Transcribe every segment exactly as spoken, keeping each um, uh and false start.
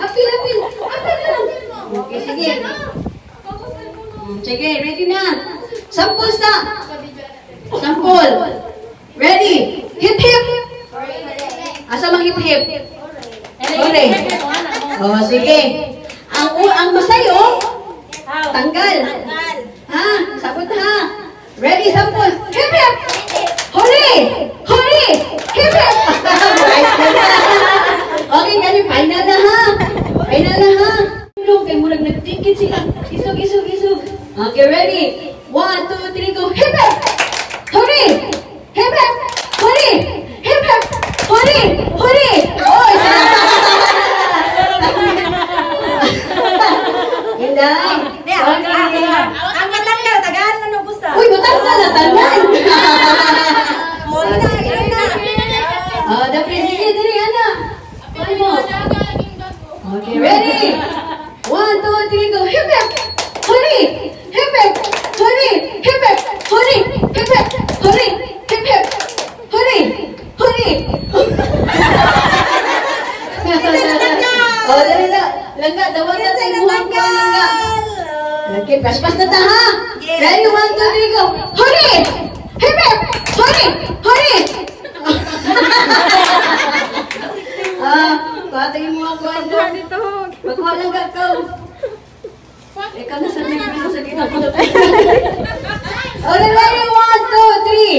Apil, apil. Apil na lang. Okay, sige. Sige, ready na. Sampul sa. Sampul. Ready. Hip hip. Asa mang hip hip? Hore. Oh, sige. Ang u ang masayo. Tanggal. Ha, sabot ha. Ready sampul. Hip hip. Hore. Hore. Hip hip. Okay, gani final na ha. Final na ha. Tulong kay murag nagtikit sila. Isog isog isog. Okay, ready. One, two, three, go! Hip hip! Hurry! Hip hip! Hurry! Hip hip! Hurry! Hurry! Oh! Inday! Ang matang na, tagaan na nagusta. Uy, matang na, tagaan! Huli na, huli na! Oh, the president, dali, ano? Huli mo! Okay, ready! One, two, three, go! Hip hip! Hurry! Hip hip! Hurry! Hip hip! Hurry! Hip hip! Hurry! Hip hip! Hurry! Hurry! Oh, dali na! Langga! Dawag na tayo! Buhang ko ang langga! Okay, pas-pas na ta ha! Ready? One, two, three, go! Hurry! Hip hip! Hurry! Hurry! Ah, patagin mo ako ang langga! Magkuha langga ka! Ikaw na sa mga mga sa kita ko. Alright, one, two, three.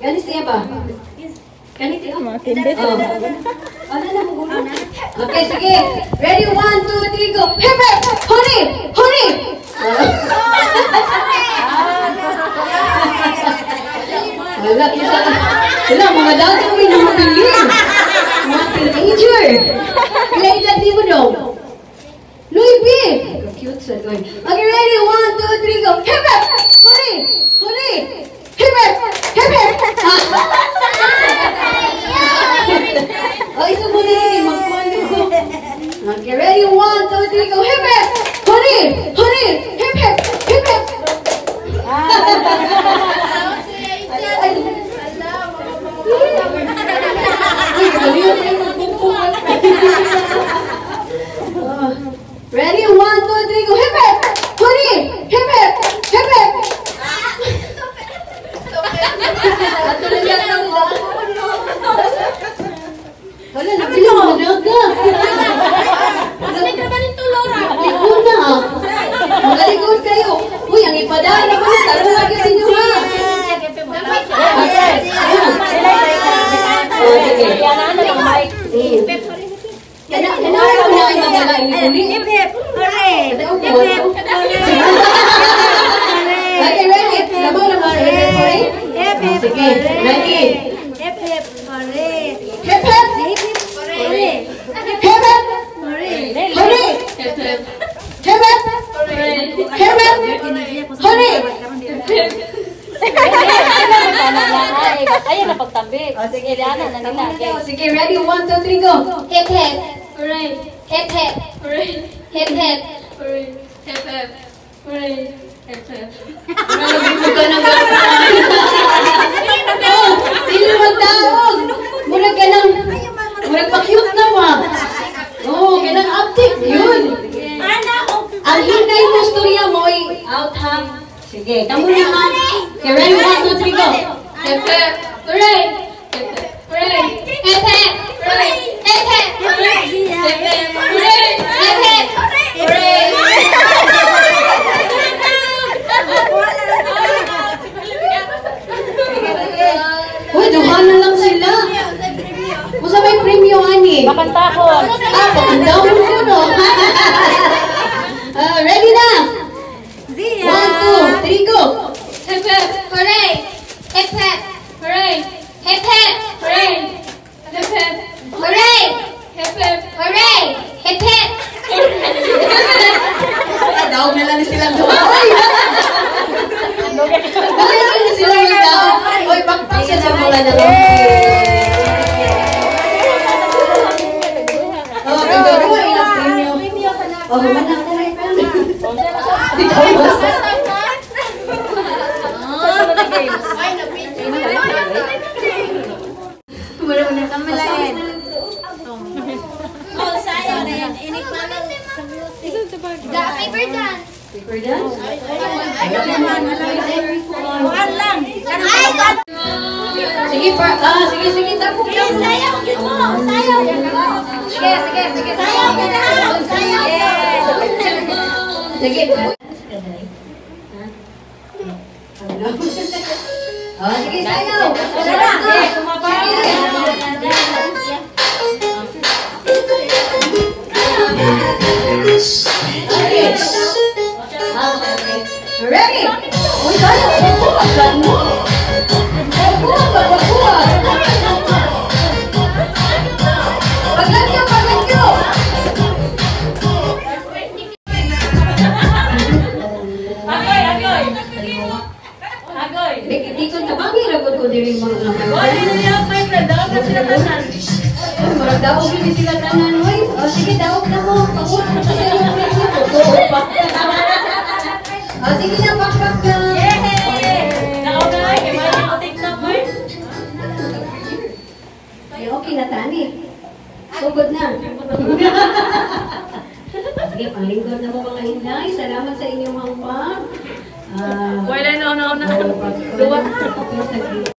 Ganit siya ba? Ganit siya ba? Okay, sige. Ready, one, two, three, go. Hip hip! Hurry! Hurry! Wala, kita. Wala, mga dati mo yung namapiling. Mga teenager. Ilan-ilan di mo daw? Louis B! Cute sa doon. Okay, ready? One, two, three, go! Hip hip! Huli! Huli! Hip hip! Hip hip! O, isa mo na rin. Magkuhan nyo ko. Okay, ready? One, two, three, go! Hip hip! Huli! Huli! Hip hip! Hip hip! Ay! Uy, kaliyo na yung magpupuhan. Ready? One, two, three, go! Hip hip! Hurry! Hip hip! Hip hip! Ato na yan ang ulo. Wala, nabilo ko na ka. Masalik na ba rin tulora? Ligon na ah. Magaligod kayo. Uy, ang ipadaan na ba? Tarong lagi sa inyo ha. Okay. Okay. Anak, anak, anak, anak, anak, anak, anak, anak. Hip hip, hooray! Hip hip, hooray! Okay, ready? Labang, labang, hip hip, hooray! again. Ready? Hip hip hooray! Hip hip hooray! Hip hip hooray! Hooray! Hip hip! Hip hip! Hooray! Hip hip! Hooray! Hip hip! Ayan na pagtabi. Sige, Diana, nanilagay. Sige, ready? One, two, three, go! Hip hip! Hooray! Hip hip! Hooray! Hip hip! Hooray! Hip hip! Hooray! Hip hip! Sino magdaog? Murag ka ng... Murag pa-cute na wa. Oo, ganang uptick. Yun! Ang hinay mo, storya mo ay out ha. Sige, kamo na ha. Okay, ready? One, two, three, go! Hip hip! Hooray! Hip hip! Hooray! Hip hip! Hooray! Hip hip! Hooray! Hip hip! Hooray! Hip hip! Hooray! Uy, duha na lang sila. Masa may premyo, ani? Bakantahon. Ah, bakantahon ko, no? Ready na? One, two, three, go! Hip hip! Hooray! Hip hip! Hooray! Hip hip! Hooray! Hip hip! Hooray! Hip hip! Hooray! Hip hip! Daog na lang silang duha. Bakit lang silang magdaog? Uy, bakpak siya sa mula na lang. Oh, kagawa ilang premyo. Oh, manak na rin. Dito ay basta. Paper dance. Paper dance? I don't know. Bukan lang. Sige, sige, sige. Tapok lang. Sayaw yun mo. Sayaw yun mo. Sige, sige, sige. Sayaw yun mo. Sayaw yun mo. Sige. Sige, sayaw. Sayaw. Sige. Ready? Uy, tayo! Pagkuhan ka mo! Pagkuhan ka! Pagkuhan! Paglagyo! Paglagyo! Agoy! Agoy! Agoy! Dito na bang hiragod ko din yung mga naman? Uy, hindi nila pa yung daog na sila tanan. Uy, marag daog hindi sila tanan. Uy, sige, daog na mo. Pagkuhan ka sila yung mga naman. Doon pa. Oh, sige na, pakpak na! Yay! Nakaunay! Iman ako TikTok mo eh! Ay, okay na, Tani. Sugod na. Sige, panglingkod na mo mga hinay. Salamat sa inyong hangpag. Wala na, una, una. Duwa.